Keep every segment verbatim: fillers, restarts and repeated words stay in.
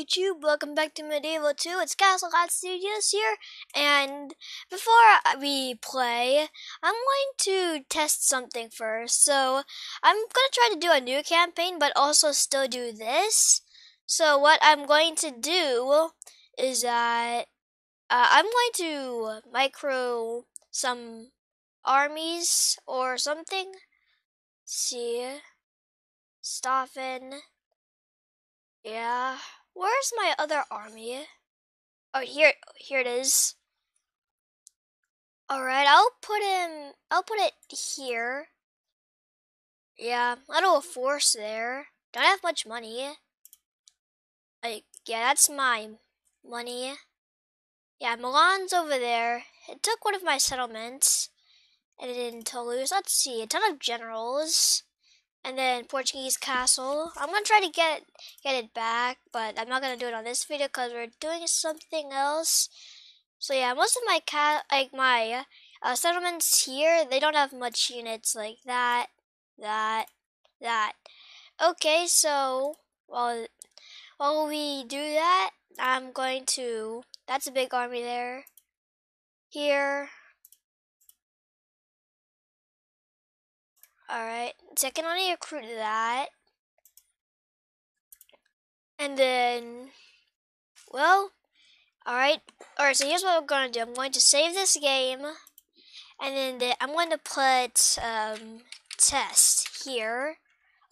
YouTube, welcome back to Medieval two, it's Castlelot Studios here, and before we play, I'm going to test something first. So I'm going to try to do a new campaign, but also still do this. So what I'm going to do is that uh, I'm going to micro some armies or something. Let's see, Stoffen, yeah. Where's my other army? Oh, here, here it is. All right, I'll put him. I'll put it here. Yeah, I don't have force there. Don't have much money. Like, yeah, that's my money. Yeah, Milan's over there. It took one of my settlements, and in Toulouse. Let's see, a ton of generals. And then Portuguese castle. I'm gonna try to get get it back, but I'm not gonna do it on this video because we're doing something else. So yeah, most of my ca like my uh, settlements here, they don't have much units like that, that, that. Okay, so while while we do that, I'm going to. That's a big army there. Here. Alright, so I can only recruit that. And then, well, alright. Alright, so here's what we're going to do. I'm going to save this game. And then the, I'm going to put um, test here.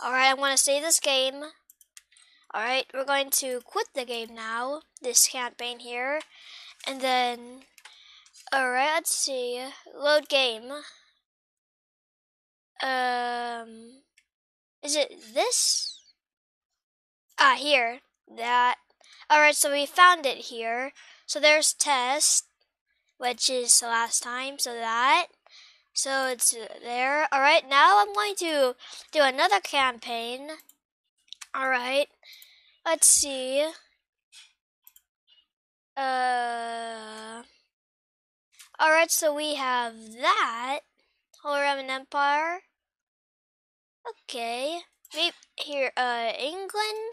Alright, I'm going to save this game. Alright, we're going to quit the game now. This campaign here. And then, alright, let's see. Load game. Um, is it this? Ah, here. That. Alright, so we found it here. So there's test, which is the last time, so that. So it's there. Alright, now I'm going to do another campaign. Alright. Let's see. Uh. Alright, so we have that. Holy Roman Empire. Okay, maybe here, uh, England,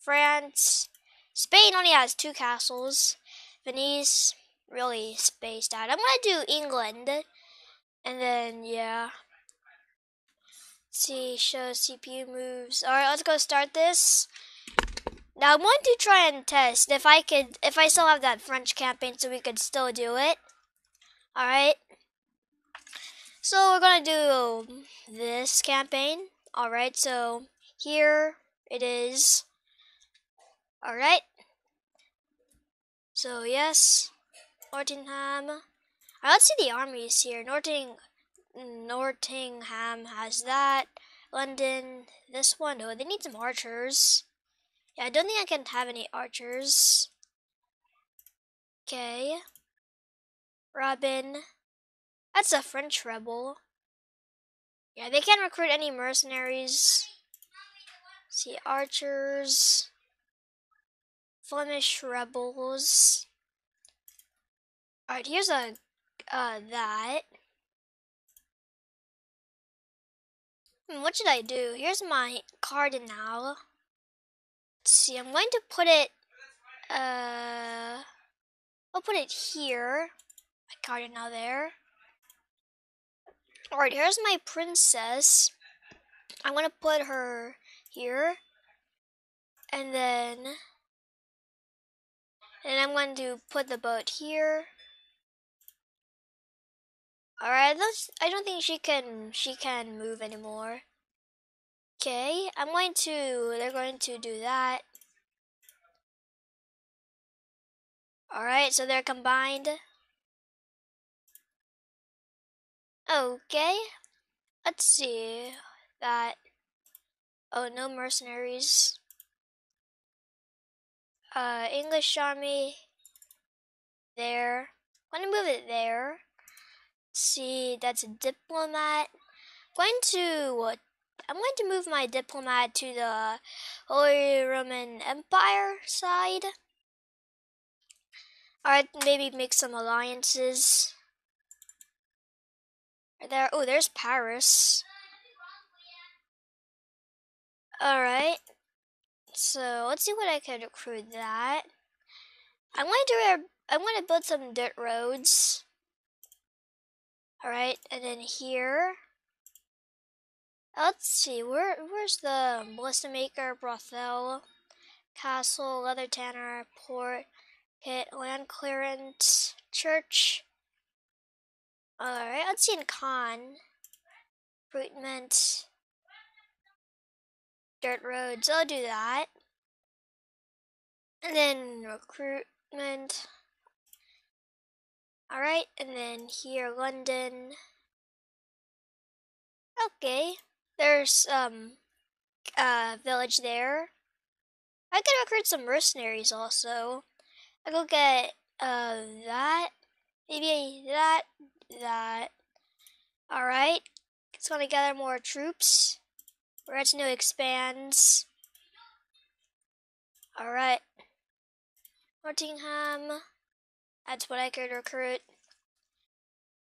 France, Spain only has two castles, Venice, really spaced out. I'm gonna do England, and then, yeah, let's see, show C P U moves. Alright, let's go start this. Now, I'm going to try and test if I could, if I still have that French campaign so we could still do it. Alright. So we're gonna do this campaign. Alright, so here it is. Alright. So yes, Nortingham. Alright, let's see the armies here. Norting, Nortingham has that. London, this one. Oh, they need some archers. Yeah, I don't think I can have any archers. Okay. Robin. That's a French rebel. Yeah, they can't recruit any mercenaries. See, archers. Flemish rebels. Alright, here's a, uh, that. Hmm, what should I do? Here's my cardinal. Let's see, I'm going to put it, uh, I'll put it here. My cardinal there. Alright, here's my princess. I'm gonna put her here. And then... And I'm going to put the boat here. Alright, I don't think she can she can move anymore. Okay, I'm going to... They're going to do that. Alright, so they're combined. Okay, let's see that. Oh, no mercenaries. Uh, English army there. I'm gonna move it there. Let's see, that's a diplomat. I'm going to. I'm going to move my diplomat to the Holy Roman Empire side. All right, maybe make some alliances. There, oh, there's Paris. All right, So let's see what I can recruit that. I want to do I want to build some dirt roads. All right, and then here. Let's see where where's the ballista maker, brothel, castle, leather tanner, port, pit, land clearance, church. All right, let's see in con, recruitment. Dirt roads, I'll do that. And then recruitment. Alright, and then here, London. Okay, there's um, a village there. I could recruit some mercenaries also. I go get uh, that, maybe that, that. Alright, just want to gather more troops. Retinue expands. Alright. Nottingham. That's what I could recruit.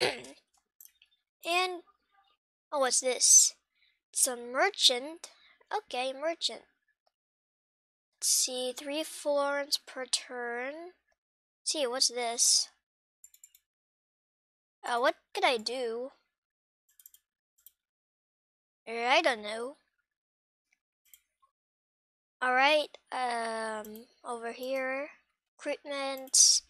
And, oh, what's this? It's a merchant. Okay, merchant. Let's see, three florins per turn. Let's see, what's this? Uh, what could I do? I don't know. Alright, um, over here, recruitment,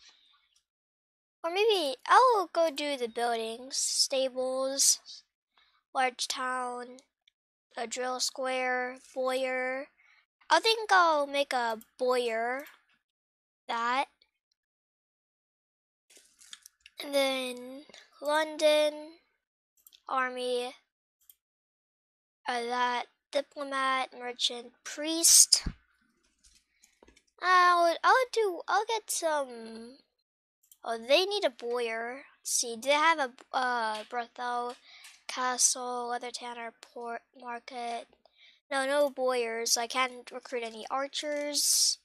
or maybe I'll go do the buildings, stables, large town, a drill square, foyer. I think I'll make a boyer, that, and then London, army, uh, that. Diplomat, merchant, priest. I'll I'll do I'll get some. Oh, they need a boyer. Let's see, do they have a uh brothel, castle, leather tanner, port, market? No, no boyers. I can't recruit any archers.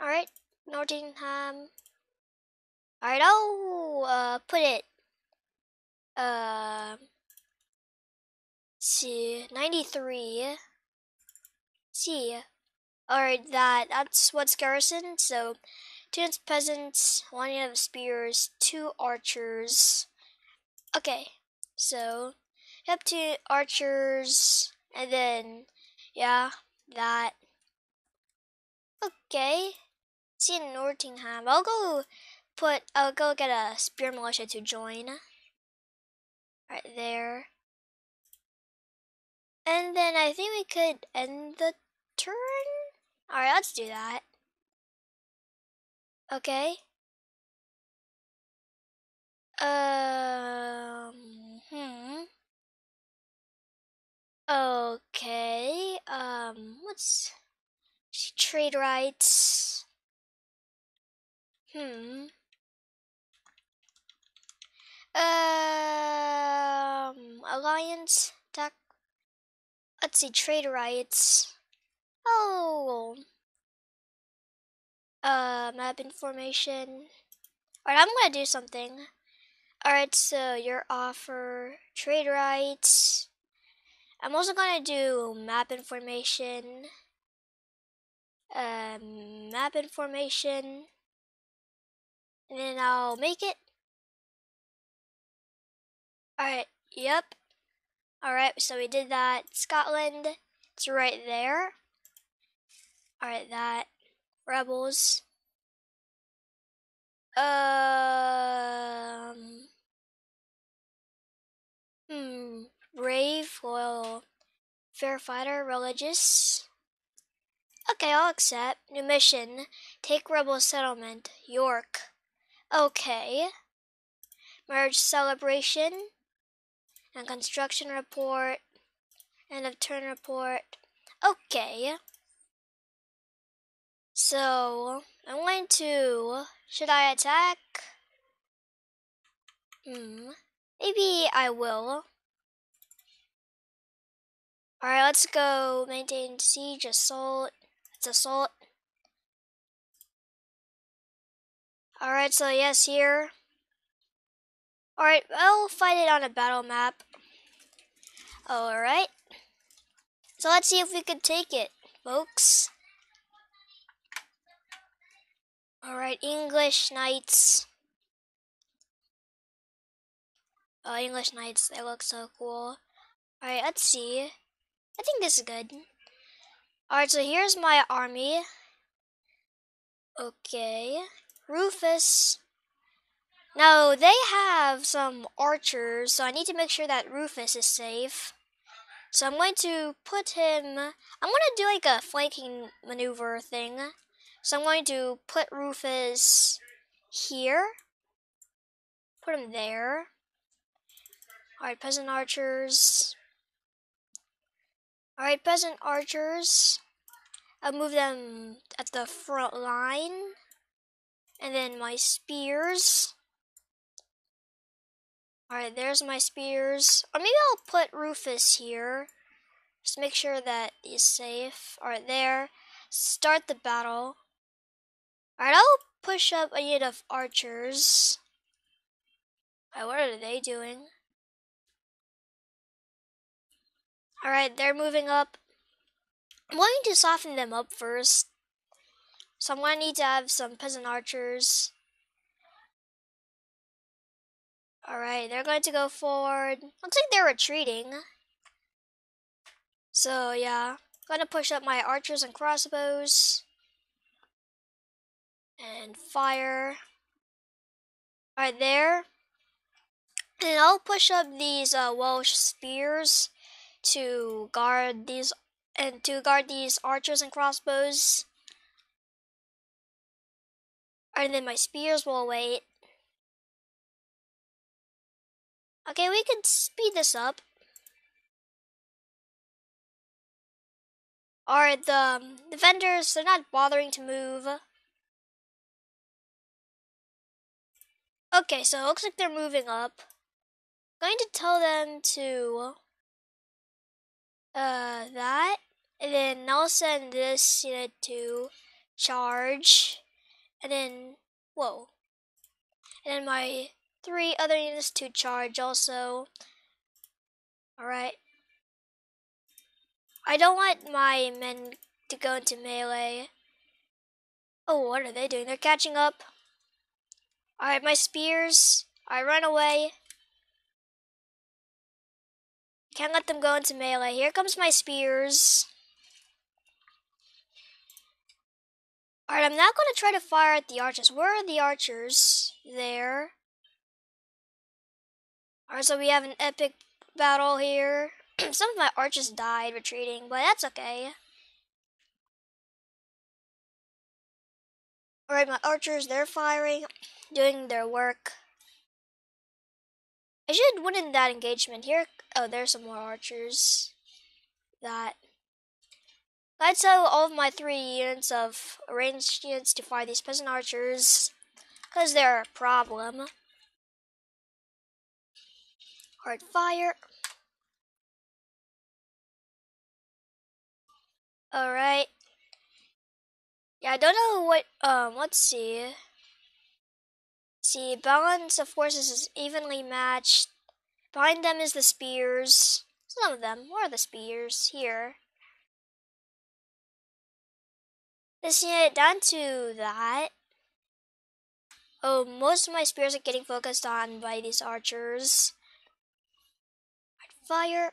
All right, Nottingham. All right, I'll uh put it. Uh. See, ninety-three. See, alright, that that's what's garrison. So, two peasants, one unit of spears, two archers. Okay, so you have two archers, and then yeah, that. Okay, see in Nottingham. I'll go put. I'll go get a spear militia to join. Right there. And then I think we could end the turn? Alright, let's do that. Okay. Um, hmm. Okay, um, what's... trade rights. Hmm. Um, alliance, tax. Let's see, trade rights. Oh, uh, map information. All right, I'm gonna do something. All right, so your offer, trade rights. I'm also gonna do map information. Uh, map information, and then I'll make it. All right. Yep. Alright, so we did that. Scotland, it's right there. Alright, that. Rebels. Um. Hmm. Brave, loyal, fair fighter, religious. Okay, I'll accept. New mission. Take rebel settlement, York. Okay. Marriage celebration. And construction report, end of turn report. Okay. So I'm going to. Should I attack? Hmm. Maybe I will. All right. Let's go. Maintain siege. Assault. It's assault. All right. So yes, here. Alright, I'll fight it on a battle map. Alright. So let's see if we could take it. folks. Alright, English knights. Oh, English knights, they look so cool. Alright, let's see. I think this is good. Alright, so here's my army. Okay. Rufus. Now, they have some archers, so I need to make sure that Rufus is safe. So I'm going to put him... I'm going to do like a flanking maneuver thing. So I'm going to put Rufus here. Put him there. Alright, peasant archers. Alright, peasant archers. I'll move them at the front line. And then my spears. Alright, there's my spears. Or maybe I'll put Rufus here. Just make sure that he's safe. Alright, there. Start the battle. Alright, I'll push up a unit of archers. Alright, what are they doing? Alright, they're moving up. I'm going to soften them up first. So I'm going to need to have some peasant archers. Alright, they're going to go forward. Looks like they're retreating. So yeah, I'm going to push up my archers and crossbows. And fire. Alright, there. And I'll push up these uh, Welsh spears. To guard these and to guard these archers and crossbows. Alright, and then my spears will wait. Okay, we could speed this up. Alright, the defenders, they're not bothering to move. Okay, so it looks like they're moving up. I'm going to tell them to Uh, that, and then I'll send this unit to charge, and then, whoa, and then my three other units to charge also. Alright. I don't want my men to go into melee. Oh, what are they doing? They're catching up. Alright, my spears. I run away. Can't let them go into melee. Here comes my spears. Alright, I'm not going to try to fire at the archers. Where are the archers? There. Alright, so we have an epic battle here. Some of my archers died retreating, but that's okay. Alright, my archers, they're firing, doing their work. I should win in that engagement here. Oh, there's some more archers. That. I tell all of my three units of ranged units to fire these peasant archers, because they're a problem. Hard fire. Alright. Yeah, I don't know what, um, let's see. See, balance of forces is evenly matched. Behind them is the spears. Some of them. Where are the spears? Here. This unit down to that. Oh, most of my spears are getting focused on by these archers. Fire.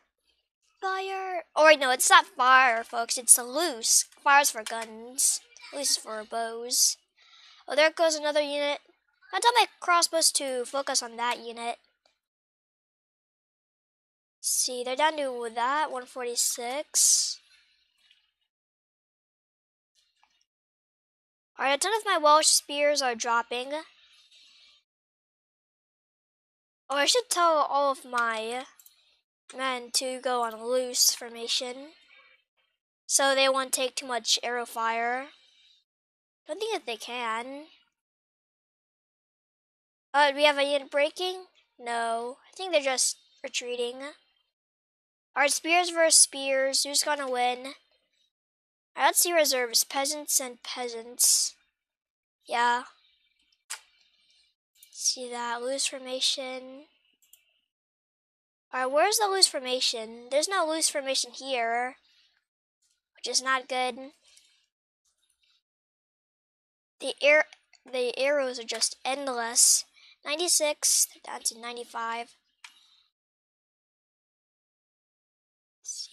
Fire. Oh, wait, no, it's not fire, folks. It's a loose. Fire's for guns. Loose is for bows. Oh, there goes another unit. I tell my crossbows to focus on that unit. Let's see, they're down to that, one forty-six. Alright, a ton of my Welsh spears are dropping. Oh, I should tell all of my men to go on loose formation, so they won't take too much arrow fire. Don't think that they can. Uh, do we have a unit breaking? No. I think they're just retreating. Alright, spears versus spears. Who's gonna win? Alright, let's see reserves. Peasants and peasants. Yeah. See that. Loose formation. Alright, where's the loose formation? There's no loose formation here. which is not good. The air, the arrows are just endless. ninety-six, they're down to ninety-five.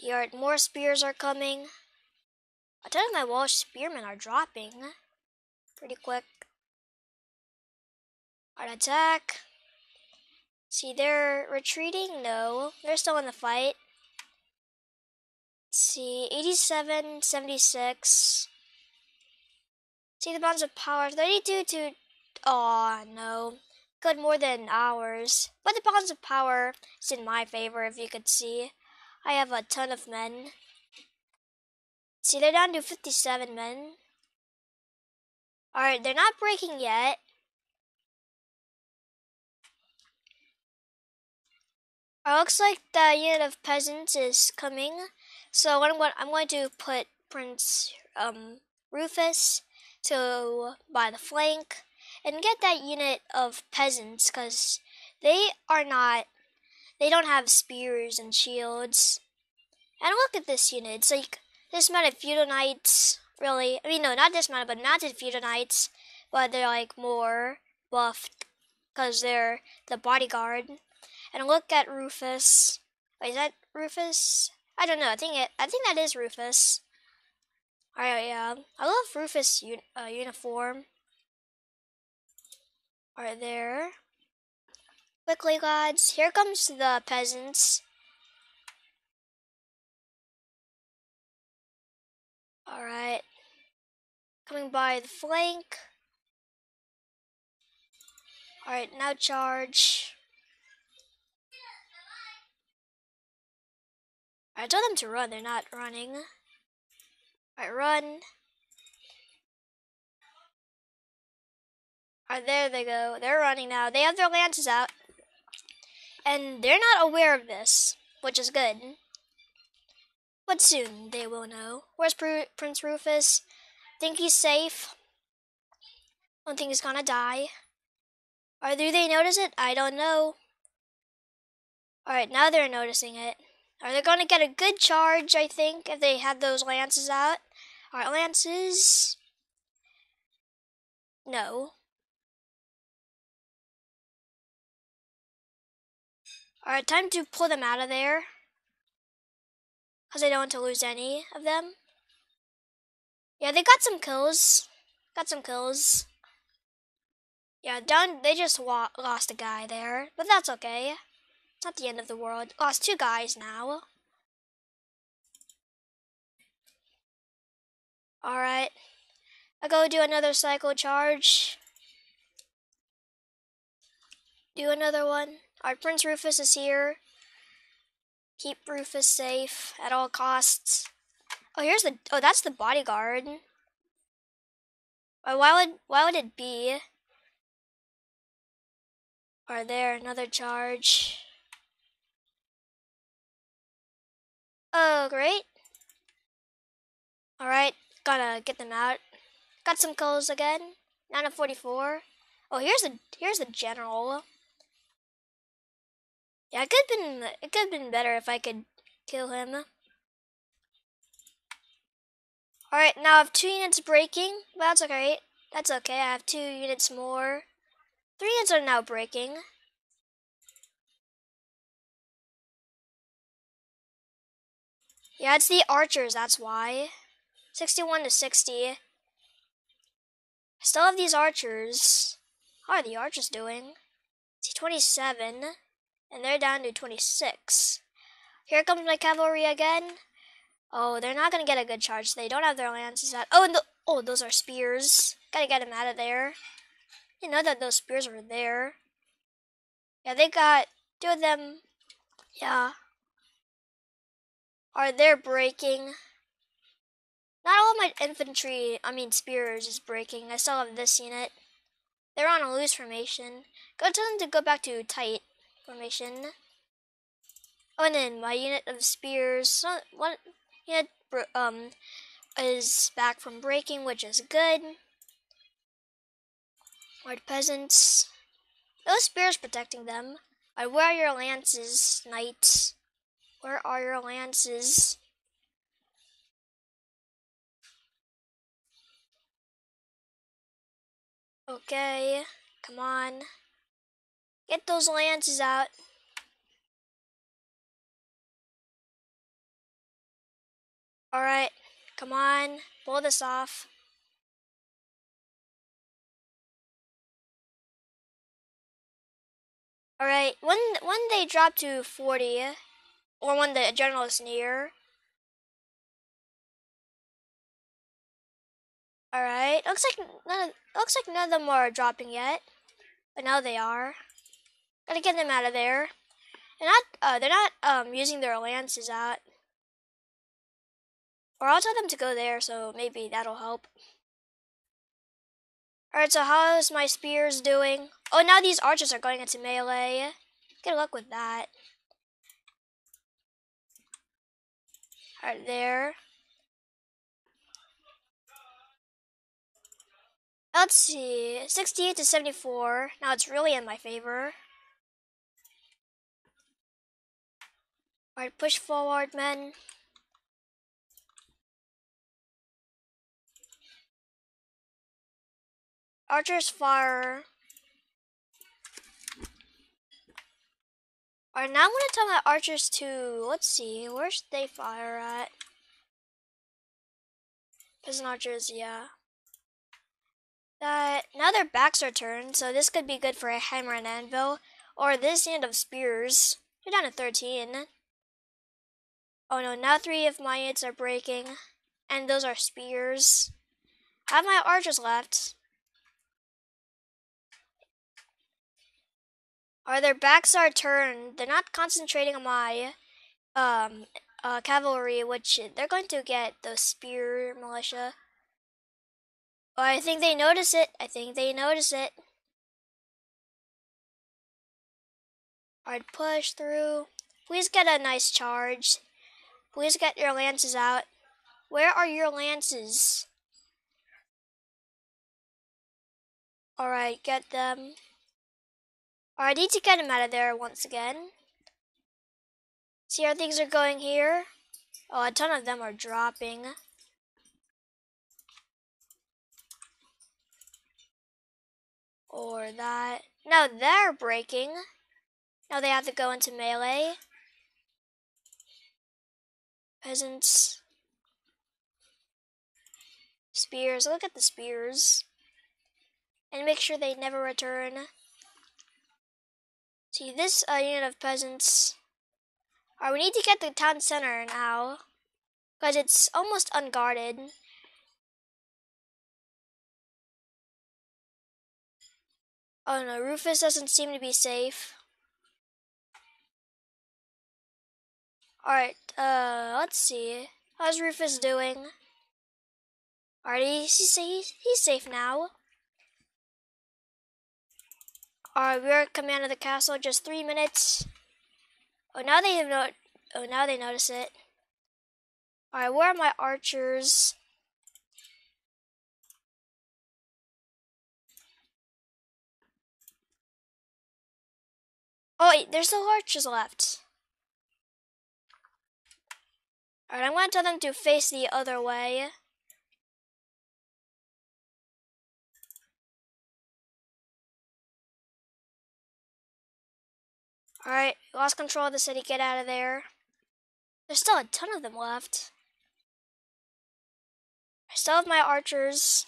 Alright, more spears are coming. A ton of my Welsh spearmen are dropping pretty quick. Alright, attack. See, they're retreating. No, they're still in the fight. See, eighty-seven, seventy-six. See, the bonds of power, thirty-two to. Aw, oh, no. Good more than ours. But the bonds of power is in my favor, if you could see. I have a ton of men. See, they're down to fifty-seven men. Alright, they're not breaking yet. It looks like the unit of peasants is coming. So what I'm going, I'm going to put Prince um, Rufus to by the flank and get that unit of peasants, because they are not, they don't have spears and shields. And look at this unit. It's like dismounted feudal knights, really. I mean, no, not dismounted, but mounted feudal knights. But they're like more buffed because they're the bodyguard. And look at Rufus. Wait, is that Rufus? I don't know. I think it. I think that is Rufus. All right, yeah. I love Rufus' un uh, uniform. All right, there. Quickly, lads. Here comes the peasants. All right. Coming by the flank. All right, now charge. I told them to run, they're not running. Alright, run. Alright, there they go. They're running now. They have their lances out. And they're not aware of this, which is good. But soon they will know. Where's Pr- Prince Rufus? Think he's safe. Don't think he's gonna die. Or do they notice it? I don't know. Alright, now they're noticing it. Are they going to get a good charge, I think, if they had those lances out? Alright, lances. No. Alright, time to pull them out of there. Because I don't want to lose any of them. Yeah, they got some kills. Got some kills. Yeah, down, they just wa lost a guy there. But that's okay. It's not the end of the world. Lost two guys now. Alright. I'll go do another cycle charge. Do another one. Alright, Prince Rufus is here. Keep Rufus safe at all costs. Oh, here's the... Oh, that's the bodyguard. Oh, why would, why would it be? Alright, there. Another charge. Oh, great. Alright, gotta get them out. Got some kills again. nine of forty-four. Oh, here's the here's the general. Yeah, it could been it could have been better if I could kill him. Alright, now I have two units breaking. Well, that's okay. That's okay. I have two units more. Three units are now breaking. Yeah, it's the archers, that's why. sixty-one to sixty. I still have these archers. How are the archers doing? See, twenty-seven. And they're down to twenty-six. Here comes my cavalry again. Oh, they're not going to get a good charge. They don't have their lances out. Oh, and the, oh, those are spears. Gotta get them out of there. Didn't know that those spears were there. Yeah, they got two of them. Yeah. Are they breaking? Not all of my infantry, I mean spears, is breaking. I still have this unit. They're on a loose formation. Go tell them to go back to tight formation. Oh, and then my unit of spears, one unit um is back from breaking, which is good. Alright, peasants. Those spears protecting them. Alright, where are your lances, knights? Where are your lances? Okay, come on. Get those lances out. Alright, come on, pull this off. Alright, when, when they drop to forty, or when the general is near. Alright, looks like none of, looks like none of them are dropping yet, but now they are. Gotta get them out of there. They're not, uh, they're not um, using their lances out. Or I'll tell them to go there, so maybe that'll help. Alright, so how's my spears doing? Oh, now these archers are going into melee. Good luck with that. Alright, there. Let's see, sixty-eight to seventy-four. Now it's really in my favor. Alright, push forward, men. Archers fire. Alright, now I'm going to tell my archers to, let's see, where should they fire at? Prison archers, yeah. That, now their backs are turned, so this could be good for a hammer and anvil, or this end of spears. You're down to thirteen. Oh no, now three of my aids are breaking, and those are spears. I have my archers left. Or their backs are turned. They're not concentrating on my um, uh, cavalry, which they're going to get those spear militia. Oh, I think they notice it. I think they notice it. Alright, push through. Please get a nice charge. Please get your lances out. Where are your lances? Alright, get them. Alright, I need to get him out of there once again. See how things are going here? Oh, a ton of them are dropping. Or that. Now they're breaking. Now they have to go into melee. Peasants. Spears. Look at the spears. And make sure they never return. See, this uh, unit of peasants. Alright, we need to get the town center now, because it's almost unguarded. Oh no, Rufus doesn't seem to be safe. Alright, uh, let's see. How's Rufus doing? Alright, he's, he's, he's safe now. Alright, we're at command of the castle. Just three minutes. Oh, now they have no. Oh, now they notice it. Alright, where are my archers? Oh wait, there's still archers left. Alright, I'm gonna tell them to face the other way. Alright, lost control of the city, get out of there. There's still a ton of them left. I still have my archers.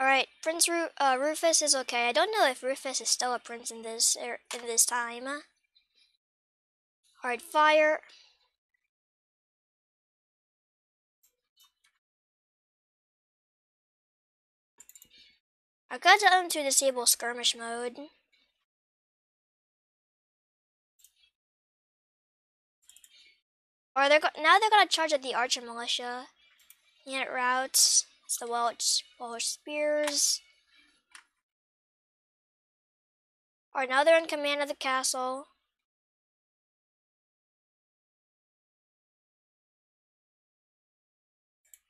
Alright, Prince Ru uh, Rufus is okay. I don't know if Rufus is still a prince in this, er in this time. Alright, fire. I've got to tell them to disable skirmish mode. Or they're go now they're gonna charge at the archer militia. Unit routes. It's the Welsh Welsh spears. Or now they're in command of the castle.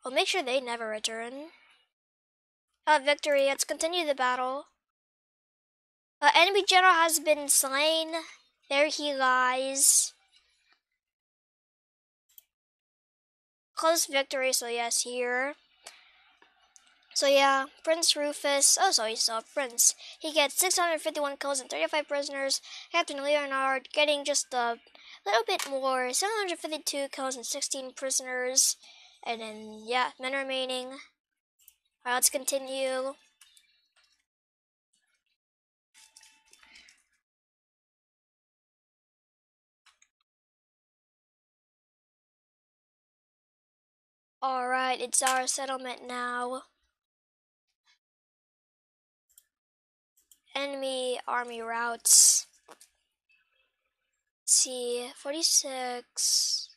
I'll make sure they never return. Uh, victory. Let's continue the battle. Uh, enemy general has been slain. There he lies. close victory, so yes, here. So yeah, Prince Rufus, oh, so he's a prince. He gets six hundred fifty-one kills and thirty-five prisoners. Captain Leonard getting just a little bit more, seven hundred fifty-two kills and sixteen prisoners. And then, yeah, men remaining. Alright, let's continue. Alright, it's our settlement now. Enemy army routes. Let's see, forty-six.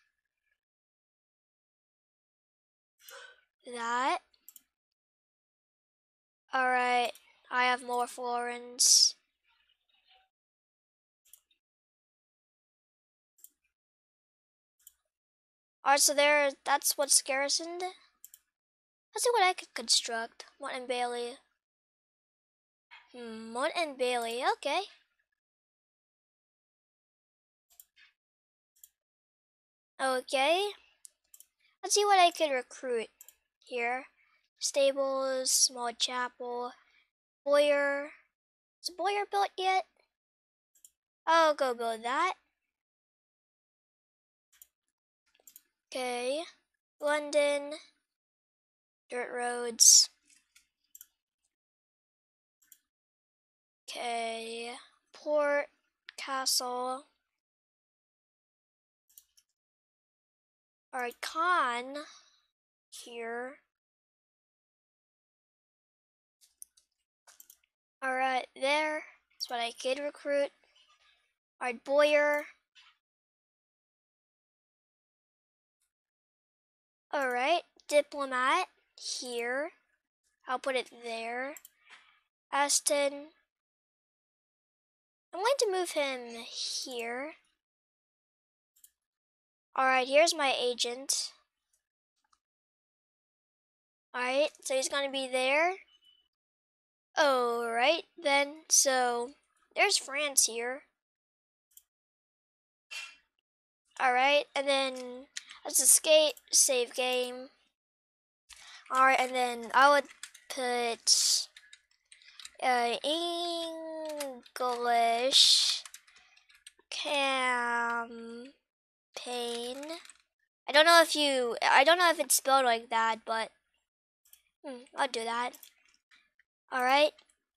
That. Alright, I have more florins. Alright, so there, that's what's garrisoned. Let's see what I could construct. Mont and Bailey. Mont and Bailey, okay. Okay. Let's see what I could recruit here. Stables, small chapel, Boyer. Is Boyer built yet? I'll go build that. Okay, London, dirt roads. Okay, port, castle. Alright, con here. Alright, there. That's what I could recruit. Alright, Boyer. Alright, diplomat here. I'll put it there. Aston. I'm going to move him here. Alright, here's my agent. Alright, so he's going to be there. Alright, then. So, there's France here. Alright, and then... let's escape, save game. Alright, and then I would put uh, English campaign. I don't know if you, I don't know if it's spelled like that, but hmm, I'll do that. Alright,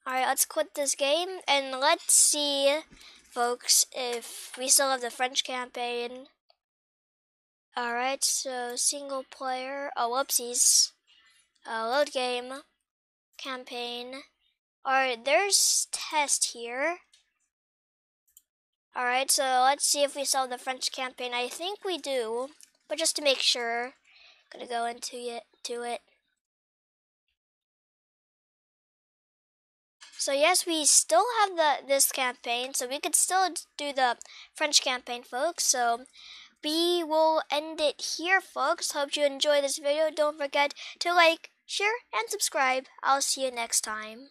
alright, let's quit this game and let's see, folks, if we still have the French campaign. Alright, so single player, oh whoopsies, uh, load game, campaign. Alright, there's test here. Alright, so let's see if we solve the French campaign. I think we do, but just to make sure, I'm gonna go into it, to it. So yes, we still have the this campaign, so we could still do the French campaign, folks, so... we will end it here, folks. Hope you enjoy this video. Don't forget to like, share, and subscribe. I'll see you next time.